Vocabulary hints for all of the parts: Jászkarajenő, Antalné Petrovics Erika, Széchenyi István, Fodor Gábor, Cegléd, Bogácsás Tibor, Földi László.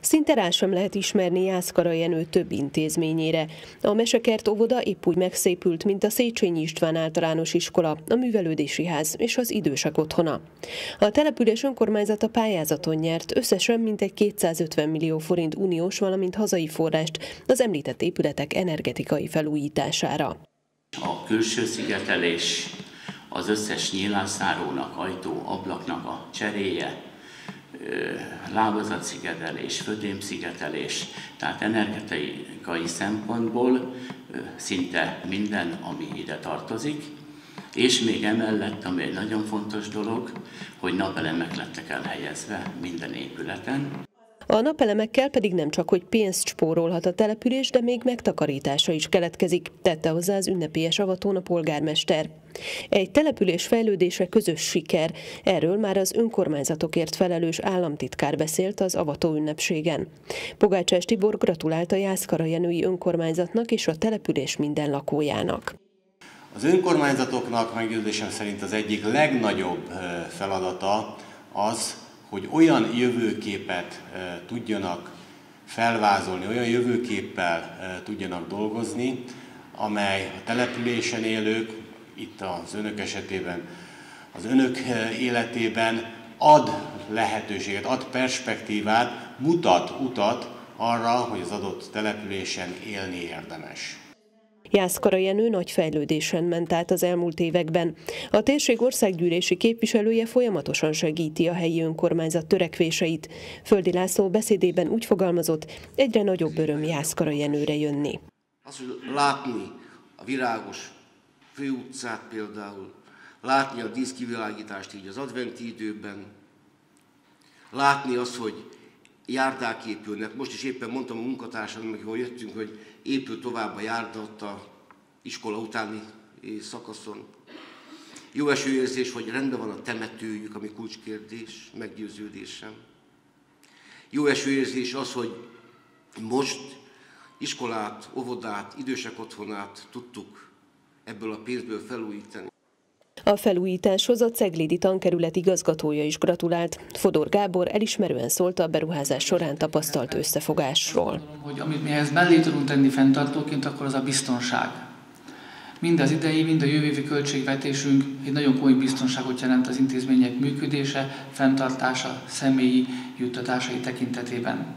Szinte rá sem lehet ismerni Jászkarajenő több intézményére. A mesekert óvoda épp úgy megszépült, mint a Széchenyi István általános iskola, a művelődési ház és az idősek otthona. A település önkormányzata pályázaton nyert összesen mintegy 250 millió forint uniós, valamint hazai forrást az említett épületek energetikai felújítására. A külső szigetelés, az összes nyílászárónak, ajtó, ablaknak a cseréje, lábazatszigetelés, födémszigetelés, tehát energetikai szempontból szinte minden, ami ide tartozik, és még emellett, ami egy nagyon fontos dolog, hogy napelemek lettek elhelyezve minden épületen. A napelemekkel pedig nem csak, hogy pénzt spórolhat a település, de még megtakarítása is keletkezik, tette hozzá az ünnepélyes avatón a polgármester. Egy település fejlődése közös siker, erről már az önkormányzatokért felelős államtitkár beszélt az avató ünnepségen. Bogácsás Tibor gratulált a jászkarajenői önkormányzatnak és a település minden lakójának. Az önkormányzatoknak meggyőződésem szerint az egyik legnagyobb feladata az, hogy olyan jövőképet tudjanak felvázolni, olyan jövőképpel tudjanak dolgozni, amely a településen élők, itt az önök esetében, az önök életében ad lehetőséget, ad perspektívát, mutat utat arra, hogy az adott településen élni érdemes. Jászkarajenő nagy fejlődésen ment át az elmúlt években. A térség országgyűlési képviselője folyamatosan segíti a helyi önkormányzat törekvéseit. Földi László beszédében úgy fogalmazott, egyre nagyobb öröm Jászkarajenőre jönni. Az, hogy látni a virágos főutcát például, látni a díszkivilágítást így az adventi időben, látni azt, hogy járdák épülnek. Most is éppen mondtam a munkatársamnak, amikor jöttünk, hogy épül tovább a járda ott a iskola utáni szakaszon. Jó esőérzés, hogy rendben van a temetőjük, ami kulcskérdés, meggyőződésem. Jó esőérzés az, hogy most iskolát, óvodát, idősek otthonát tudtuk ebből a pénzből felújítani. A felújításhoz a ceglédi tankerület igazgatója is gratulált. Fodor Gábor elismerően szólt a beruházás során tapasztalt összefogásról. Hogy amit mi ehhez mellé tudunk tenni fenntartóként, akkor az a biztonság. Mind az idei, mind a jövő évi költségvetésünk egy nagyon komoly biztonságot jelent az intézmények működése, fenntartása, személyi juttatásai tekintetében.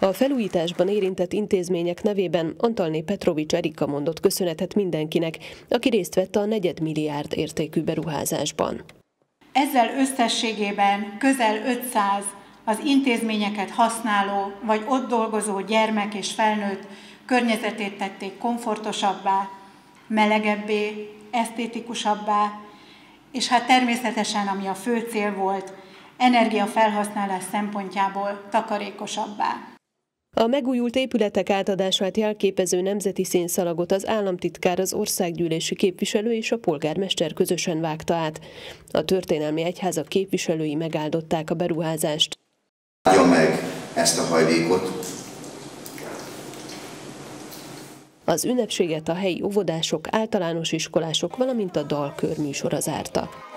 A felújításban érintett intézmények nevében Antalné Petrovics Erika mondott köszönetet mindenkinek, aki részt vett a 4 milliárd értékű beruházásban. Ezzel összességében közel 500 az intézményeket használó vagy ott dolgozó gyermek és felnőtt környezetét tették komfortosabbá, melegebbé, esztétikusabbá, és hát természetesen, ami a fő cél volt, energiafelhasználás szempontjából takarékosabbá. A megújult épületek átadását jelképező nemzeti színszalagot az államtitkár, az országgyűlési képviselő és a polgármester közösen vágta át. A történelmi egyházak képviselői megáldották a beruházást. Állja meg ezt a hajlékot! Az ünnepséget a helyi óvodások, általános iskolások, valamint a dalkör műsora zárta.